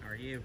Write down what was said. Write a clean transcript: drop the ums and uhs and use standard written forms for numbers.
How are you?